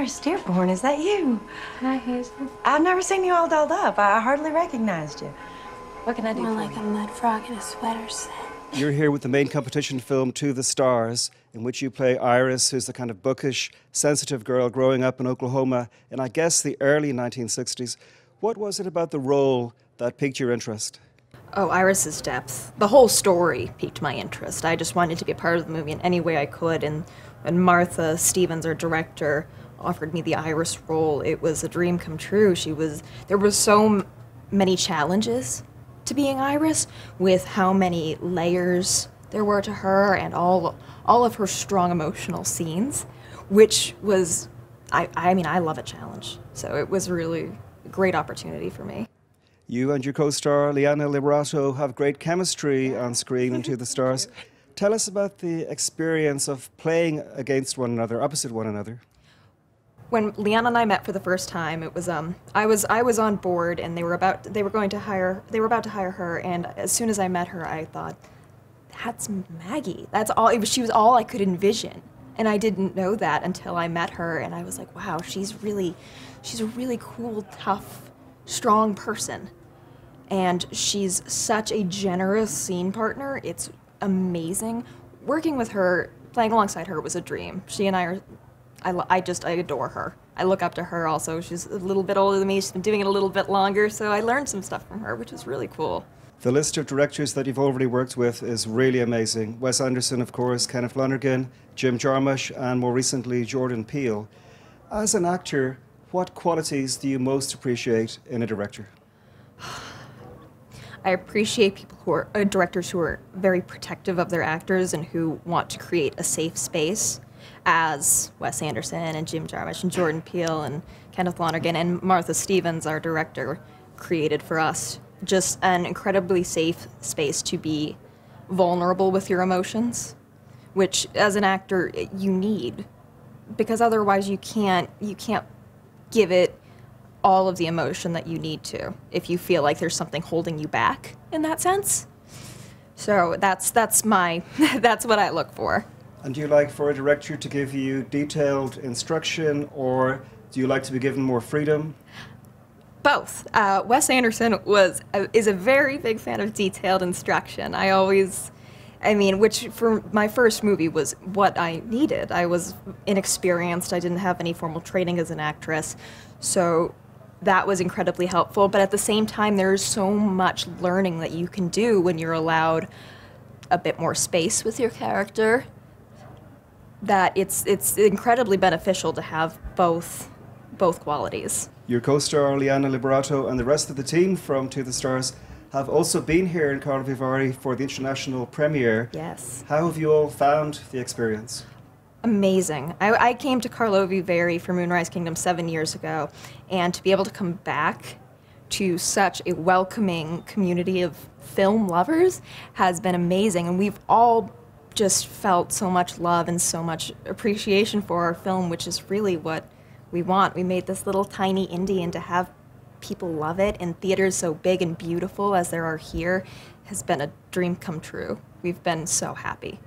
Iris Dearborn, is that you? Hi, Hazel. I've never seen you all dolled up. I hardly recognized you. What can I do for you? More like a mud frog in a sweater set. You're here with the main competition film, To the Stars, in which you play Iris, who's the kind of bookish, sensitive girl growing up in Oklahoma in, I guess, the early 1960s. What was it about the role that piqued your interest? Oh, Iris's depth. The whole story piqued my interest. I just wanted to be a part of the movie in any way I could, and when Martha Stephens, our director, offered me the Iris role, it was a dream come true. There were so many challenges to being Iris, with how many layers there were to her and all of her strong emotional scenes, which was, I mean, I love a challenge. So it was really a great opportunity for me. You and your co-star, Liana Liberato, have great chemistry on screen in To the Stars. Tell us about the experience of playing against one another, opposite one another. When Liana and I met for the first time, it was I was on board, and they were about to hire her. And as soon as I met her, I thought, that's Maggie. That's all. She was all I could envision, and I didn't know that until I met her. And I was like, wow, she's a really cool, tough, strong person, and she's such a generous scene partner. It's amazing working with her. Playing alongside her was a dream. She and I are. I adore her. I look up to her also. She's a little bit older than me. She's been doing it a little bit longer, so I learned some stuff from her, which was really cool. The list of directors that you've already worked with is really amazing. Wes Anderson, of course, Kenneth Lonergan, Jim Jarmusch, and more recently, Jordan Peele. As an actor, what qualities do you most appreciate in a director? I appreciate people who are directors who are very protective of their actors and who want to create a safe space, as Wes Anderson and Jim Jarmusch and Jordan Peele and Kenneth Lonergan and Martha Stephens, our director, created for us. Just an incredibly safe space to be vulnerable with your emotions, which as an actor you need, because otherwise you can't give it all of the emotion that you need to if you feel like there's something holding you back in that sense. So that's what I look for. And do you like for a director to give you detailed instruction, or do you like to be given more freedom? Both. Wes Anderson is a very big fan of detailed instruction. Which for my first movie was what I needed. I was inexperienced. I didn't have any formal training as an actress, so that was incredibly helpful. But at the same time, there's so much learning that you can do when you're allowed a bit more space with your character, that it's incredibly beneficial to have both qualities. Your co-star Liana Liberato and the rest of the team from To the Stars have also been here in Karlovy Vary for the international premiere. Yes. How have you all found the experience? Amazing. I came to Karlovy Vary for Moonrise Kingdom 7 years ago, and to be able to come back to such a welcoming community of film lovers has been amazing, and we've all just felt so much love and so much appreciation for our film, which is really what we want. We made this little tiny indie, and to have people love it in theaters so big and beautiful as there are here has been a dream come true. We've been so happy.